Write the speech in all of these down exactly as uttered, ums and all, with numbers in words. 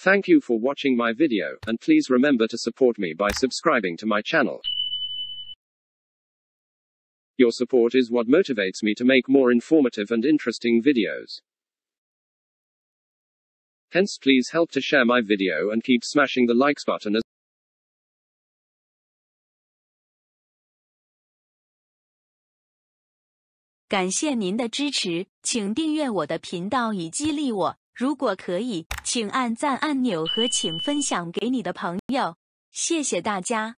Thank you for watching my video, and please remember to support me by subscribing to my channel. Your support is what motivates me to make more informative and interesting videos. Hence, please help to share my video and keep smashing the likes button as感谢您的支持，请订阅我的频道以激励我。如果可以，请按赞按钮和请分享给你的朋友。谢谢大家。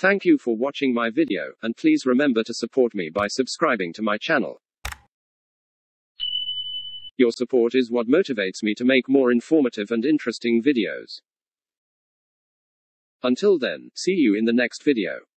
Thank you for watching my video, and please remember to support me by subscribing to my channel. Your support is what motivates me to make more informative and interesting videos. Until then, see you in the next video.